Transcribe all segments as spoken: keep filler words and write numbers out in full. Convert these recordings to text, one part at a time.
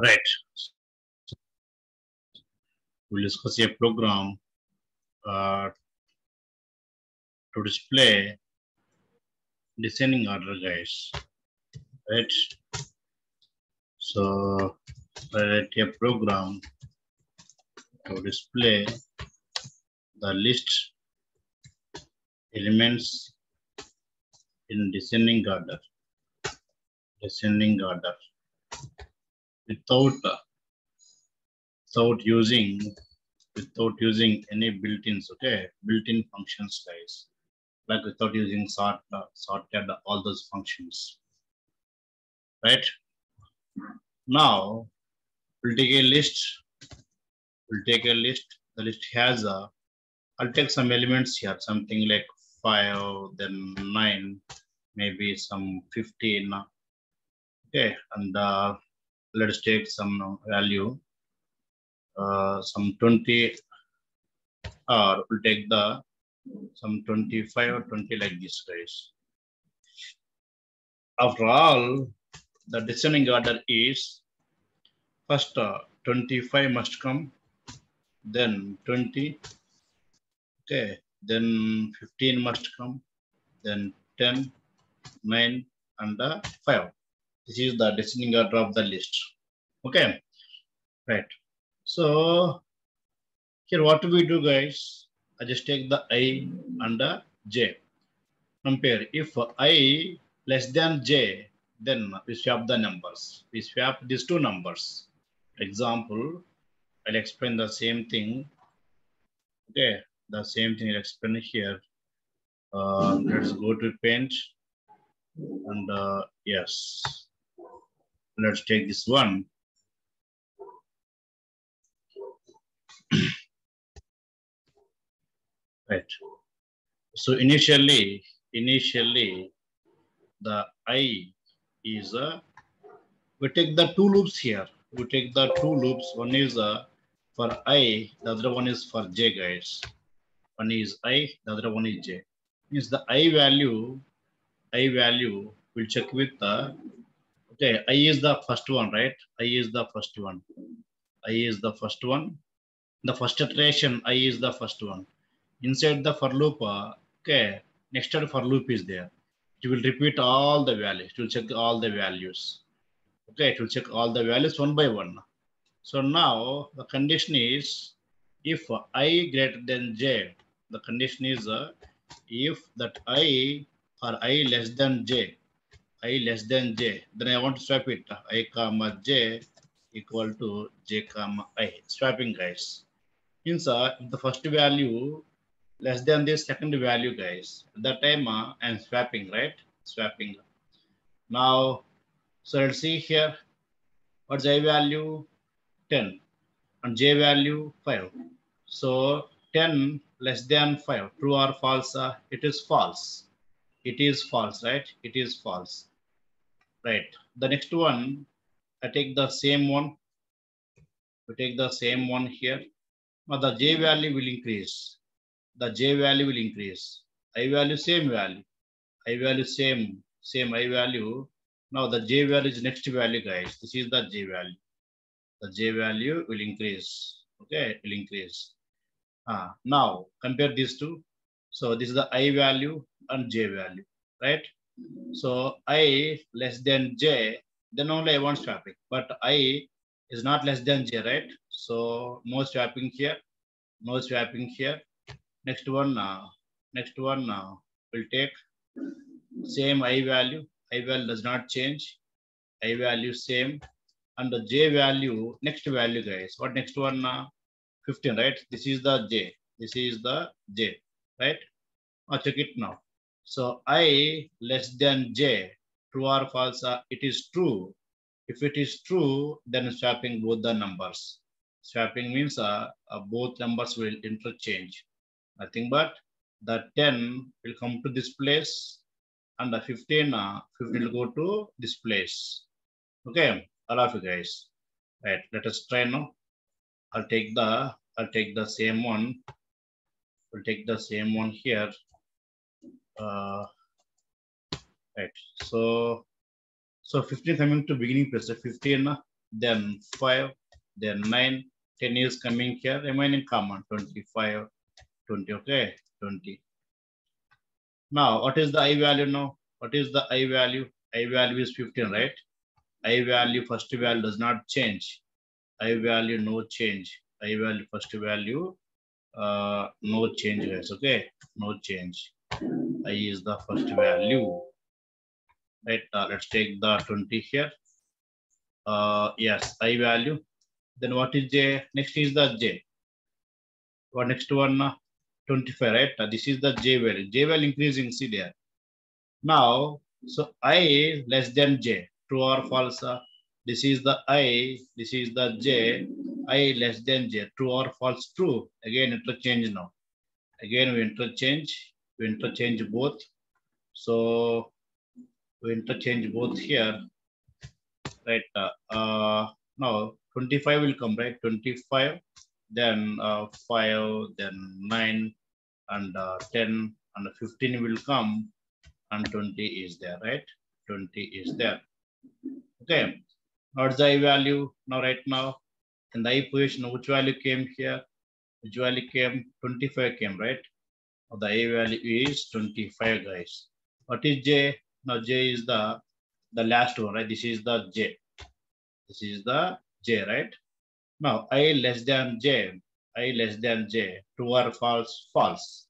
Right. We'll discuss a program uh, to display descending order guys. Right. So I write a program to display the list elements in descending order. Descending order. Without without using without using any built-ins, okay, built-in functions, guys. Like without using sort, sorted, all those functions, right? Now we'll take a list. We'll take a list. The list has a. I'll take some elements here, something like five, then nine, maybe some fifteen. Okay, and uh, let's take some value, uh, some twenty, or we'll take the some twenty-five or twenty like this, guys. After all, the descending order is first uh, twenty-five must come, then twenty, okay, then fifteen must come, then ten, nine, and uh, five. This is the descending order of the list. Okay, right. So here, what do we do, guys? I just take the I and the j. Compare. If I less than j, then we swap the numbers. We swap these two numbers. For example, I'll explain the same thing. Okay, the same thing I'll explain here. Uh, let's go to Paint, and uh, yes. Let's take this one. Right. So initially, initially, the I is a. We take the two loops here. We take the two loops. One is a for I. The other one is for j, guys. One is I. The other one is j. Means the I value, I value. We'll check with the. Okay, I is the first one, right? I is the first one. I is the first one. The first iteration, I is the first one. Inside the for loop, okay, next for loop is there. It will repeat all the values. It will check all the values. Okay, it will check all the values one by one. So now the condition is if I greater than j, the condition is uh, if that I or I less than j. I less than j, then I want to swap it. I comma j equal to j comma I. Swapping, guys. Means uh, the first value less than this second value, guys. At that time, uh, I'm swapping, right? Swapping. Now, so let's see here. What's I value? ten. And j value? five. So, ten less than five. True or false? Uh, it is false. It is false, right? It is false. Right. The next one, I take the same one. We take the same one here. Now the j value will increase. The j value will increase. I value same value. I value same, same I value. Now the j value is next value, guys. This is the j value. The j value will increase. Okay, it will increase. Ah, now compare these two. So this is the I value and j value, right? So I less than j, then only I want swapping. But I is not less than j, right? So no swapping here, no swapping here. Next one now, next one now, we'll take same I value. I value does not change. I value same. And the j value, next value, guys. What next one now? fifteen, right? This is the j. This is the j, right? I'll check it now. So I less than j, true or false? It is true. If it is true, then swapping both the numbers. Swapping means uh, uh, both numbers will interchange. Nothing but the ten will come to this place and the fifteen, uh, fifteen will go to this place. Okay, all of you guys. Right, let us try now. I'll take the I'll take the same one. We'll take the same one here. Uh, right, so so fifteen coming to beginning place. So fifteen then five, then nine, ten is coming here, remaining common, twenty-five, twenty, okay, twenty. Now, what is the I value now? What is the I value? I value is fifteen, right? I value, first value does not change. I value, no change. I value, first value, uh, no change, guys, okay? No change. I is the first value. Right, uh, let's take the twenty here. Uh, yes, I value. Then what is J? Next is the J. What next one? Uh, twenty-five, right? Uh, this is the J value. J value increasing, see there. Now, so I less than J. True or false? Uh, this is the I. This is the J. I less than J. True or false? True. Again, interchange now. Again, we interchange. We interchange both. So, we interchange both here, right? Uh, uh, now twenty-five will come, right? twenty-five, then uh, five, then nine, and uh, ten, and fifteen will come, and twenty is there, right? twenty is there. Okay, what's the I value now? Right now, in the I position, which value came here? Which value came? twenty-five came, right? Now the I value is twenty-five, guys. What is J? Now J is the the last one, right? This is the J. This is the J, right? Now I less than J. I less than J. True or false? False.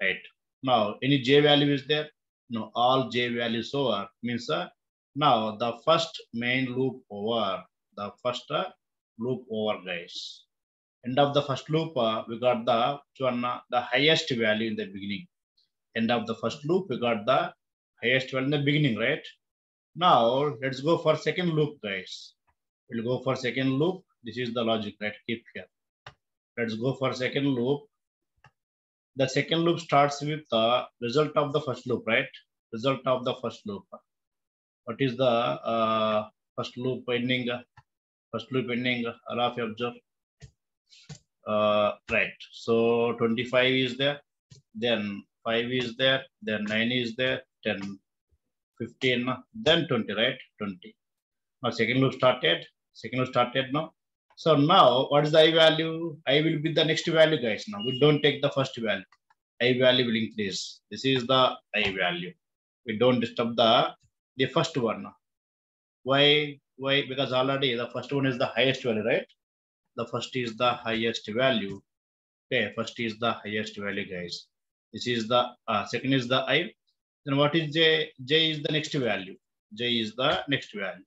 Right. Now any J value is there? No, all J values over means uh, now the first main loop over. The first uh, loop over, guys. End of the first loop, uh, we got the one, uh, the highest value in the beginning. End of the first loop, we got the highest value in the beginning, right? Now, let's go for second loop, guys. We'll go for second loop. This is the logic, right? Keep here. Let's go for second loop. The second loop starts with the result of the first loop, right? Result of the first loop. What is the uh, first loop ending? First loop ending, all of you observe. Uh, right, so twenty-five is there, then five is there, then nine is there, ten, fifteen, then twenty, right? twenty. Now second loop started. Second loop started now. So now what is the I value? I will be the next value, guys. Now we don't take the first value. I value will increase. This is the I value. We don't disturb the the first one. Why? Why? Because already the first one is the highest value, right? The first is the highest value. Okay, first is the highest value, guys. This is the uh, second is the I. Then what is J? J is the next value. J is the next value.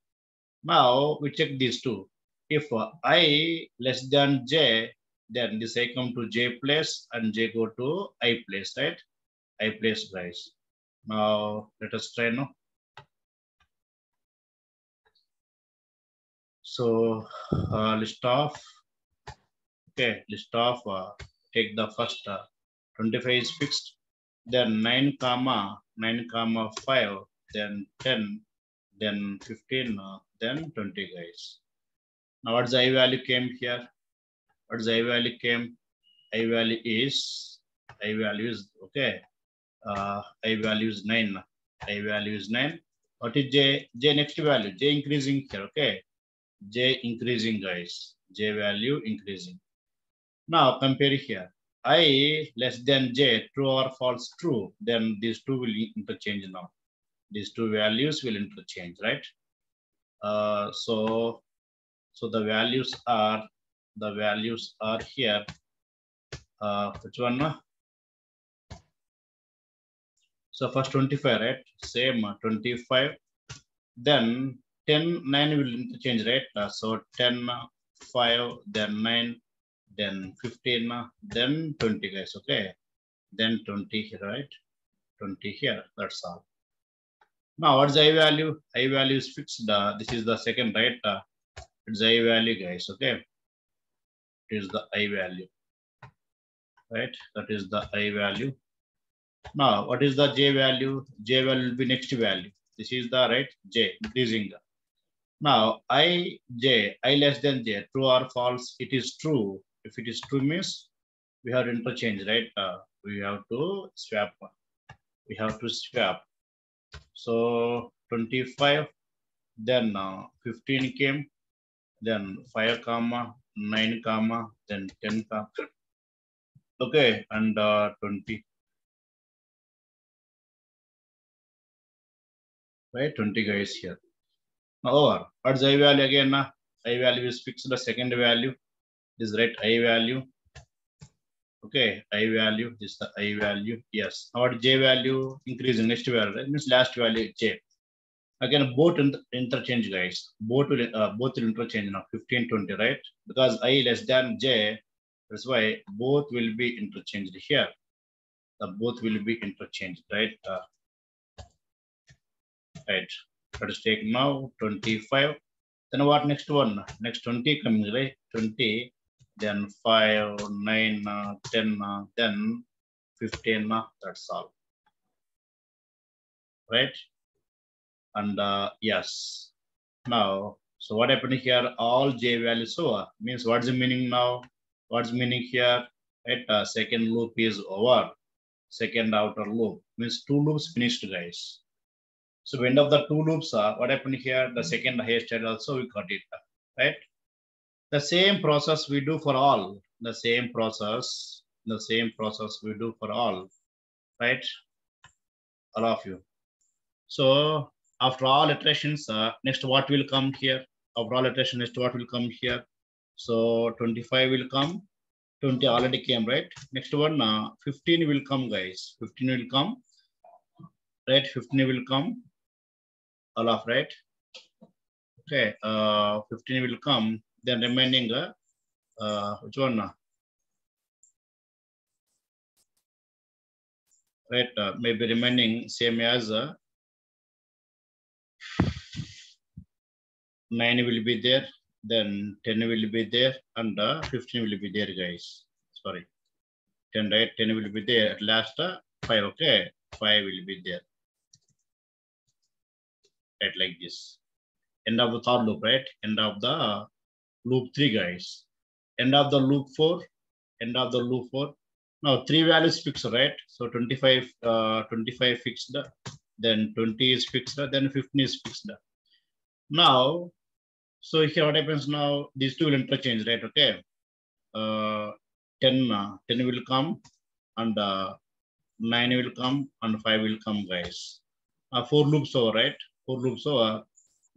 Now we check these two. If uh, I less than J, then this I come to J place and J go to I place, right? I place, guys. Now let us try now. So uh, list of, okay, list of, uh, take the first, uh, twenty-five is fixed. Then nine comma nine comma five, then ten, then fifteen, uh, then twenty, guys. Now what's the I value came here? What's the I value came? I value is I value is okay. Uh, I value is nine. I value is nine. What is J? J next value. J increasing here. Okay. J increasing, guys. J value increasing. Now compare here. I less than J, true or false? True. Then these two will interchange now. These two values will interchange, right? Uh, so, so the values are, the values are here. Uh, which one? So first twenty-five, right? Same twenty-five. Then ten, nine will interchange, right? Uh, so ten, five, then nine, then fifteen, then twenty, guys, okay? Then twenty here, right? twenty here, that's all. Now, what's the I value? I value is fixed. Uh, this is the second, right? Uh, it's I value, guys, okay? It is the I value, right? That is the I value. Now, what is the J value? J value will be next value. This is the, right, J, increasing. Now, I, J, I less than J, true or false? It is true. If it is true means we have to interchange, right? Uh, we have to swap. We have to swap. So twenty-five, then uh, fifteen came, then five comma, nine comma, then ten comma. Okay, and uh, twenty. Right, twenty guys here. Now over at I value again. Na I value is fixed. The second value is right. I value. Okay, I value is the I value. Yes. Now at J value increasing next value. Right? Means last value J. Again, both inter interchange guys. Both will uh, both will interchange now. Fifteen, twenty, right? Because I less than J. That's why both will be interchanged here. The both will be interchanged, right? Uh, Right. Let us take now twenty-five. Then what next one? Next twenty coming, right? twenty, then five, nine, uh, ten, uh, then fifteen. Uh, that's all. Right? And uh, yes. Now, so what happened here? All J values over. Means what's the meaning now? What's meaning here? Right? Uh, second loop is over. Second outer loop. Means two loops finished, guys. So end of the two loops are what happened here, the second highest head also we got it, right? The same process we do for all, the same process, the same process we do for all, right? All of you. So after all iterations, uh, next what will come here? After all iterations, next what will come here? So twenty-five will come, twenty already came, right? Next one, uh, fifteen will come, guys. fifteen will come, right? fifteen will come. All of right, okay. Uh, fifteen will come. Then remaining, uh, uh, which one? Uh, right, uh, maybe remaining same as uh, nine will be there. Then ten will be there, and uh, fifteen will be there, guys. Sorry, ten right, ten will be there. At last, uh, five. Okay, five will be there. Right, like this. End of the third loop, right? End of the uh, loop three, guys. End of the loop four. End of the loop four. Now three values fixed, right? So twenty-five, uh, twenty-five fixed. Then twenty is fixed. Then fifteen is fixed. Now, so here what happens now? These two will interchange, right? Okay. Uh, ten, uh, ten will come, and uh, nine will come, and five will come, guys. Uh, four loops over, right? Four loops over.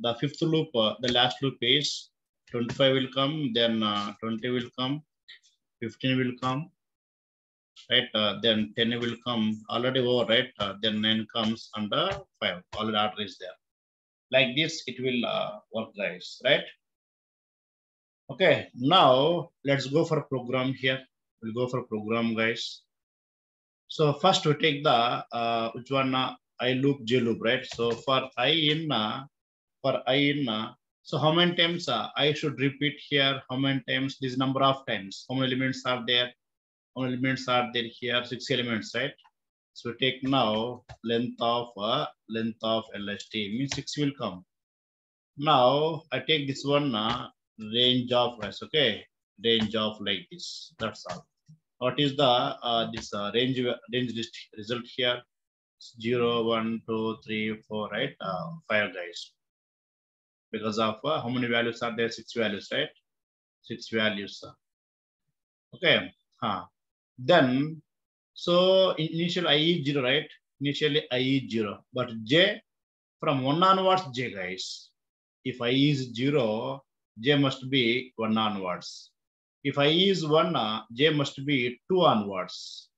The fifth loop, uh, the last loop is twenty-five will come, then uh, twenty will come, fifteen will come, right? Uh, then ten will come, already over, right? Uh, then nine comes under five, all the order is there. Like this, it will uh, work, guys, right? Okay, now let's go for program here. We'll go for program, guys. So first we take the, uh, which one? Uh, I loop, J loop, right? So for I in, uh, for I in, uh, so how many times uh, I should repeat here? How many times? This number of times. How many elements are there? How many elements are there here? Six elements, right? So take now length of uh, length of L S T means six will come. Now I take this one uh, range of price, okay? Range of like this. That's all. What is the uh, this uh, range range list result here? zero, one, two, three, four, right? Uh, five, guys. Because of uh, how many values are there? Six values, right? Six values. Okay. Huh. Then, so initial I is zero, right? Initially I is zero. But J, from one onwards, J, guys. If I is zero, J must be one onwards. If I is one, uh, J must be two onwards.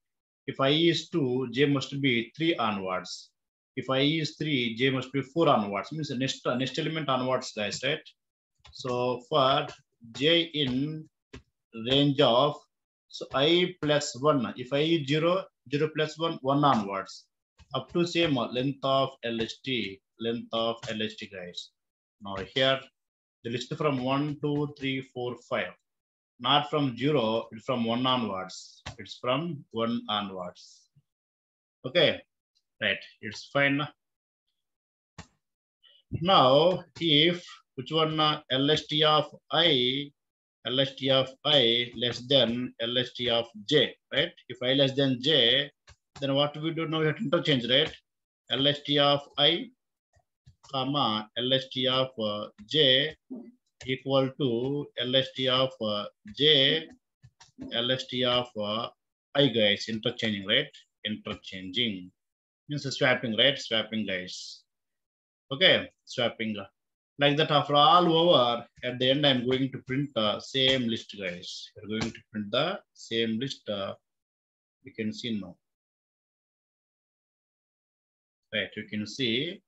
If I is two, J must be three onwards. If I is three, J must be four onwards. Means the next, next element onwards, guys, right? So for J in range of, so I plus one. If I is zero, zero plus one, one onwards. Up to same length of L S T, length of L S T, guys. Now here, the list from one, two, three, four, five. Not from zero, it's from one onwards. It's from one onwards. Okay, right, it's fine. Now, if, which one, L S T of I, L S T of I less than L S T of J, right? If I less than J, then what do we do now? We have to interchange, right? L S T of I, comma, L S T of uh, J, equal to L S T of uh, J, L S T of uh, I, guys, interchanging, right? Interchanging means swapping, right? Swapping, guys. Okay, swapping. Like that, after all over, at the end, I'm going to print the uh, same list, guys. We're going to print the same list. Uh, you can see now. Right, you can see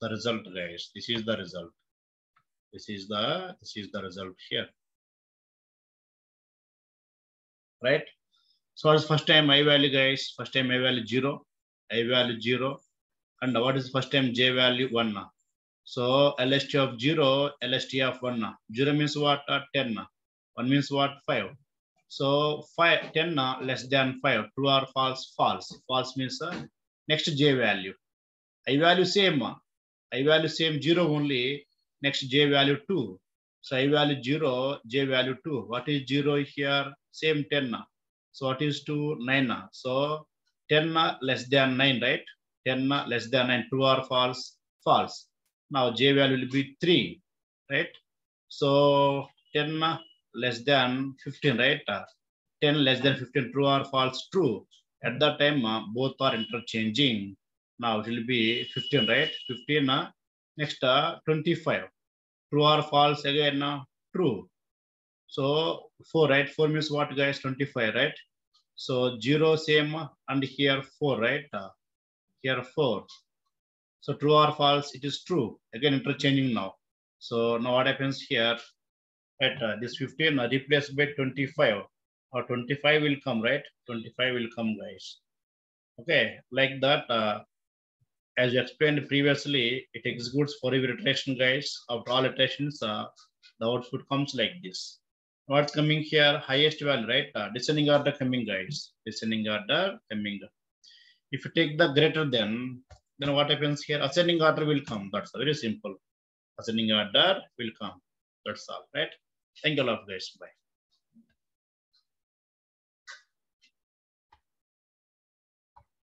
the result, guys. This is the result. This is the, this is the result here. Right? So it's first time I value, guys. First time I value zero. I value zero. And what is first time J value? One. So L S T of zero, L S T of one. zero means what? ten. one means what? five. So five, ten less than five. True or false? False. False means uh, next J value. I value same. I value same zero only. Next J value two. So I value zero, J value two. What is zero here? Same ten. So what is two? nine. So ten less than nine, right? ten less than nine. True or false? False. Now J value will be three, right? So ten less than fifteen, right? ten less than fifteen, true or false? True. At that time, both are interchanging. Now it will be fifteen, right? fifteen. Next, twenty-five. True or false? Again, true. So four, right? four means what, guys? twenty-five, right? So zero, same, and here four, right? Here four. So true or false? It is true. Again, interchanging now. So now what happens here? At uh, this fifteen uh, replaced by twenty-five. Or twenty-five will come, right? twenty-five will come, guys. Okay, like that. Uh, as you explained previously, it executes for every iteration, guys. After all iterations, uh, the output comes like this. What's coming here? Highest value, right? Uh, descending order coming, guys. Descending order coming. If you take the greater than, then what happens here? Ascending order will come. That's very simple. Ascending order will come. That's all, right? Thank you a lot, guys. Bye.